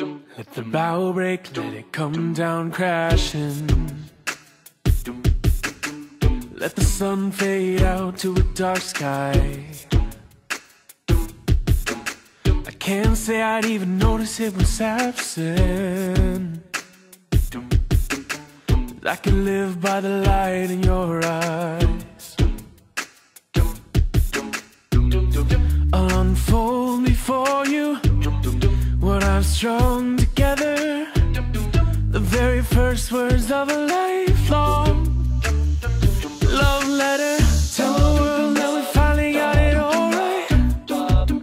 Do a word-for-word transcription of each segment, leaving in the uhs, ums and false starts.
Let the bow break, let it come down crashing. Let the sun fade out to a dark sky. I can't say I'd even notice it was absent. I could live by the light in your eyes. I'll unfold before you what I've strung together, the very first words of a lifelong love letter. Tell the world that we finally got it all right. True,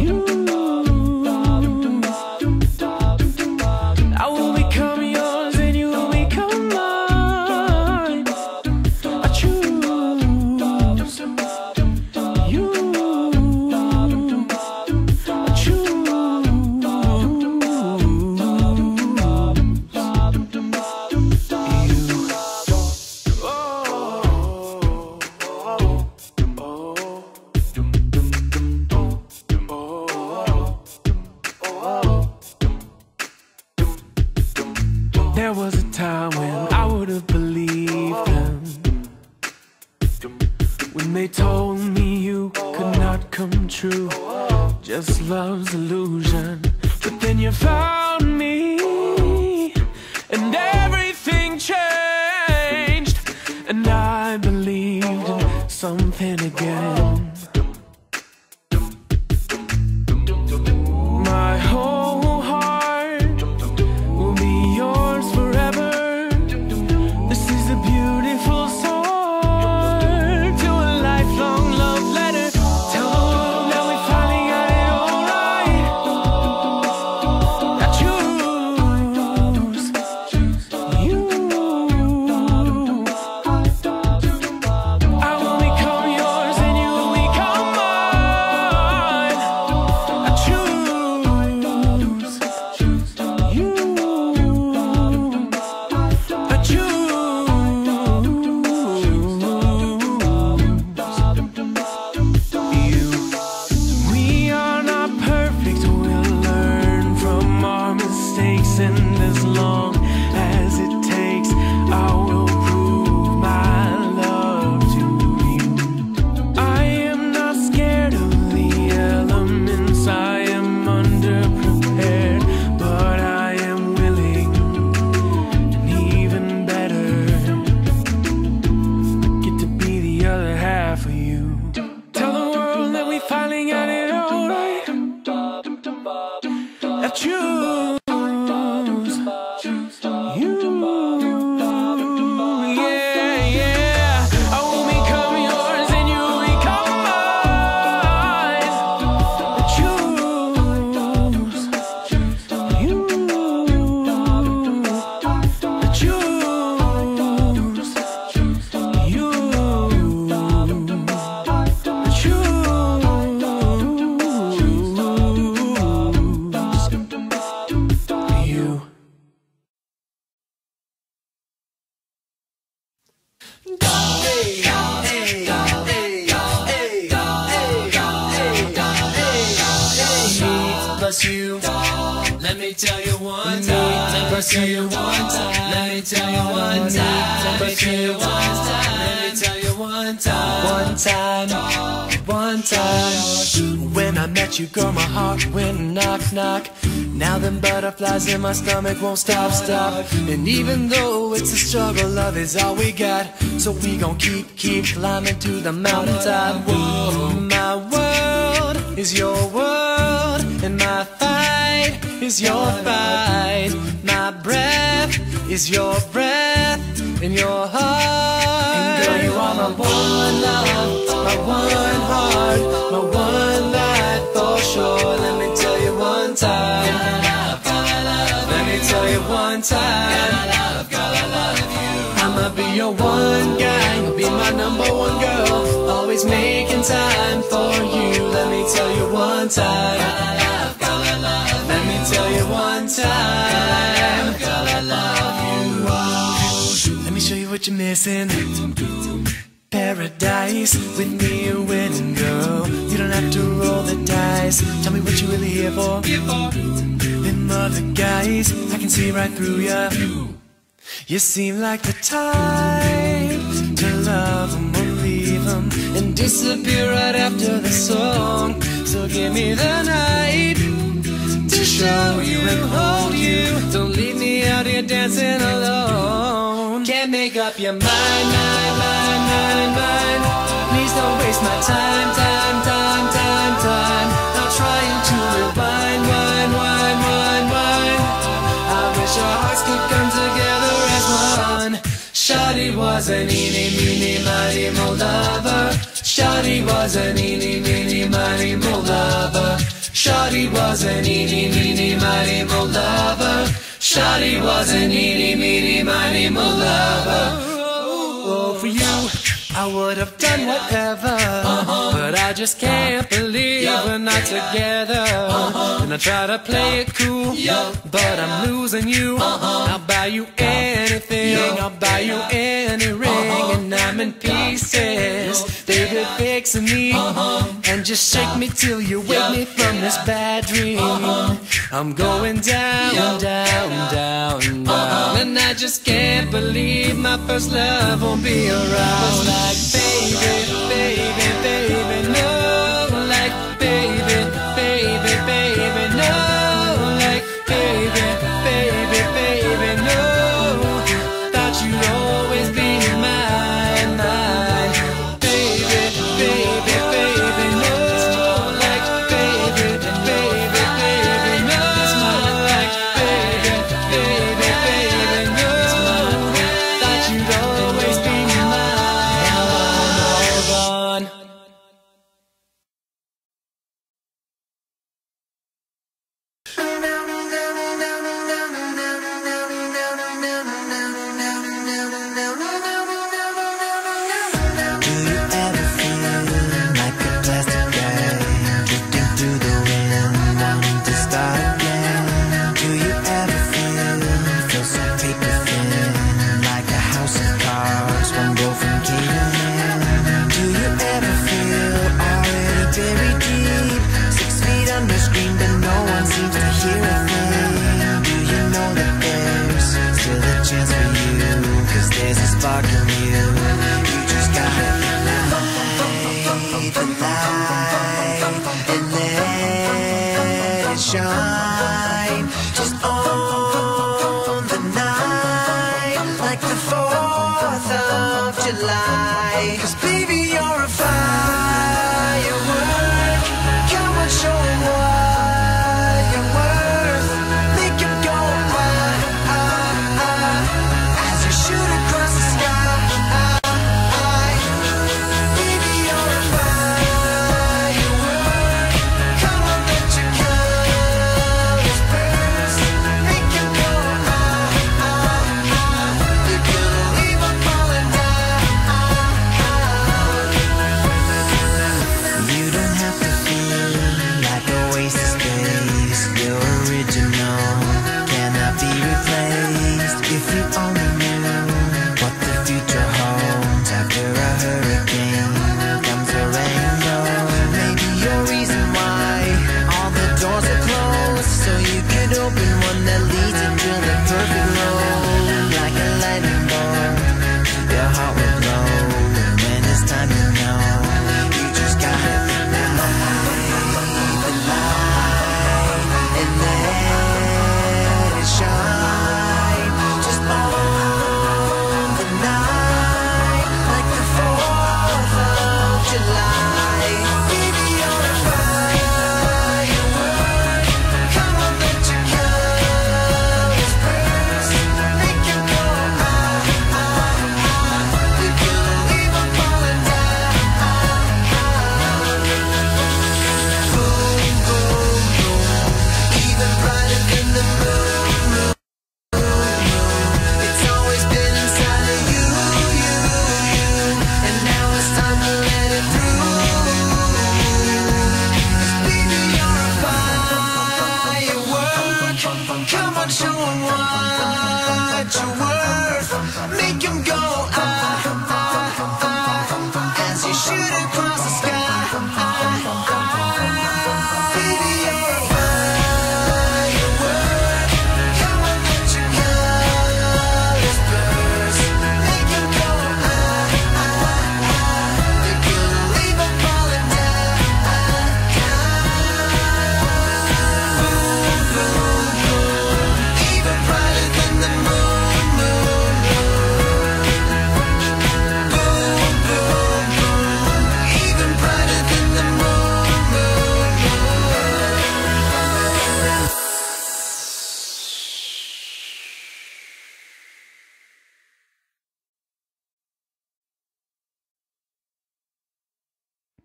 you, I will become yours and you will become mine. I choose you. There was a time when I would have believed them, when they told me you could not come true, just love's illusion. But then you found me and everything changed, and I believed in something again. My whole and as long as it takes, I will prove my love to you. I am not scared of the elements, I am underprepared, but I am willing, and even better, get to be the other half of you. Tell the world that we finally got it all right. That you you. Let me tell you one time. Let me tell you one time. Let me tell you one time. Let me tell you one time. Let me tell you one time. One time. One time. When I met you, girl, my heart went knock knock. Now them butterflies in my stomach won't stop stop. And even though it's a struggle, love is all we got. So we gon' keep keep climbing to the mountaintop. Whoa, my world is your world, and my fight is your fight. My breath is your breath, and your heart. And girl, you are my one love, my one heart, my one life for sure. Let me tell you one time. Let me tell you one time. I'ma be your one guy, you'll be my number one girl, always making time for you. Let me tell you one time. Let me tell you one time, girl, I love you. Let me show you what you're missing. Paradise with me and winning, girl. You don't have to roll the eyes, tell me what you really here for. Them other guys, I can see right through ya. You seem like the type to love them or leave them and disappear right after the song. So give me the night to show you and hold you. Don't leave me out here dancing alone. Can't make up your mind, mind, mind, mind, mind. Please don't waste my time, time, time, time, time. I'll try to rewind, wind, wind, wind, wind. I wish our hearts could come together as one. Shawty was an eeny, meeny, miny, mo lover. Shawty was an eeny, meeny, miny, mo lover. Shawty was an eeny, meeny, miny, mo lover. Shawty was an eeny, meeny, miny, mo lover. Oh, for you, I would have done whatever, uh-huh. But I just can't believe yo, we're not together, uh-huh. And I try to play it cool, yo, but I'm losing you, uh-huh. I'll buy you anything, yo, I'll buy you any ring, uh-huh. And I'm in pieces, yo, they've been fixing me, uh-huh. And just shake me till you wake yeah, me from yeah, this bad dream. Uh-huh. I'm going down, yeah, down, down, down. Uh-huh. And I just can't believe my first love won't be around. But like baby, baby, baby, no. Like baby, baby, baby, no. Like baby, baby, baby, no. Thought you'd always be mine, mine. Baby, baby, baby.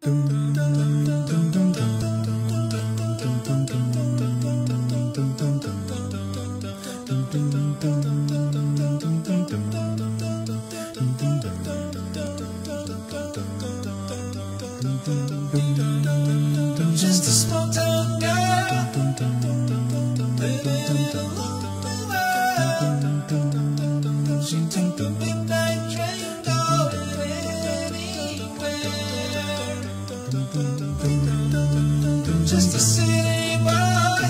Just a small town girl living in a lonely world. She took the midnight train going anywhere. Just a city boy,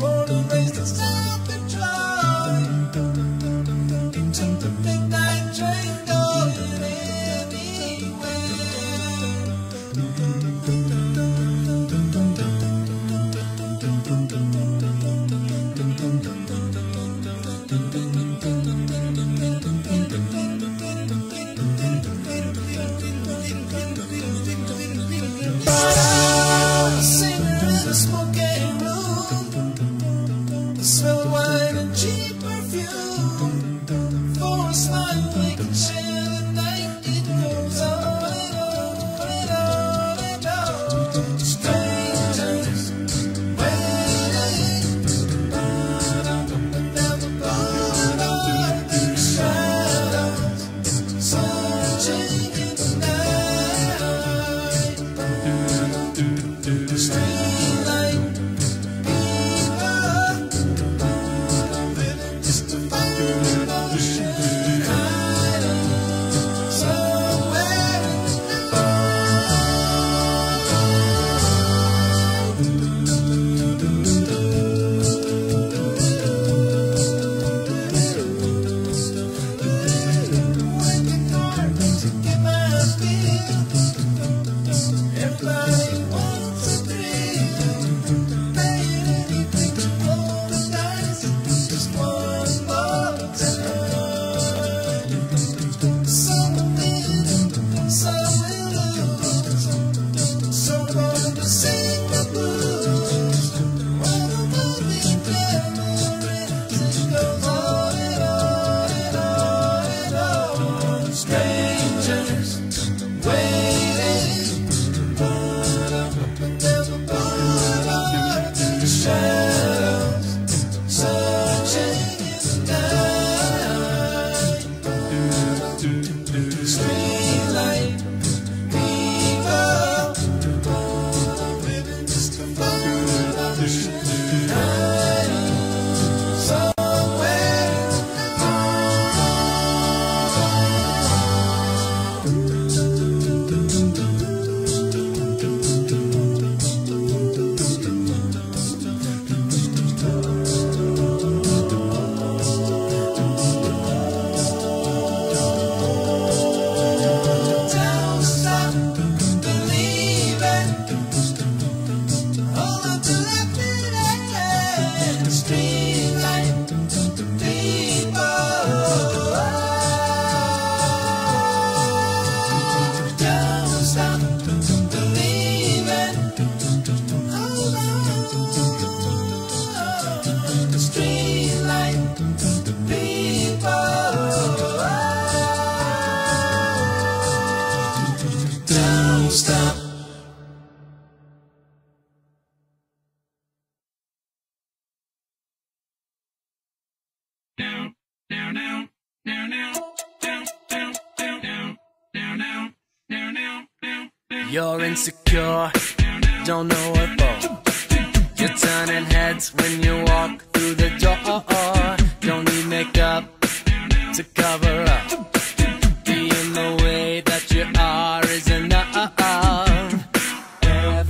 born and raised in South Detroit. She took the midnight train going anywhere. Stop. Down, down, down, down, down, down, down, down, down, down, down, down, down, down. You're insecure, don't know what for. You're turning heads when you walk through the door. Don't need makeup to cover up. Being the way that you are is enough. Down, down.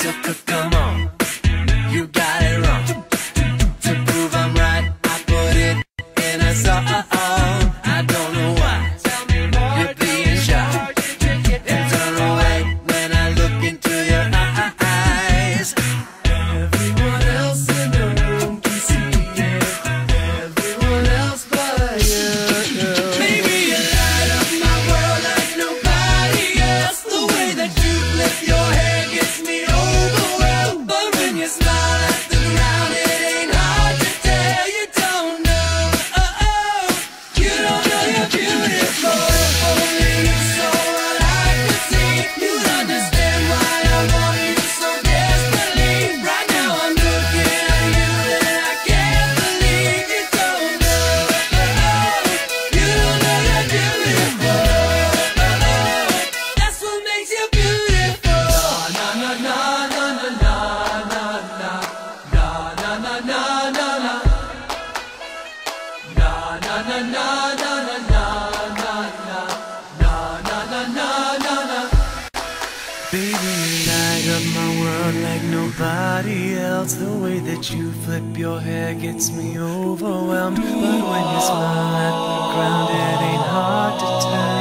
Sucker, come on, you got it wrong. To prove I'm right, I put it in a song. I don't know why you're being shy, and turn away when I look into your eyes. Everyone else in the room can see it, everyone else but you. Maybe you light up my world like nobody else. The way that you lift your head gets me over. Baby, you light up my world like nobody else. The way that you flip your hair gets me overwhelmed. But when you smile at the ground, it ain't hard to tell.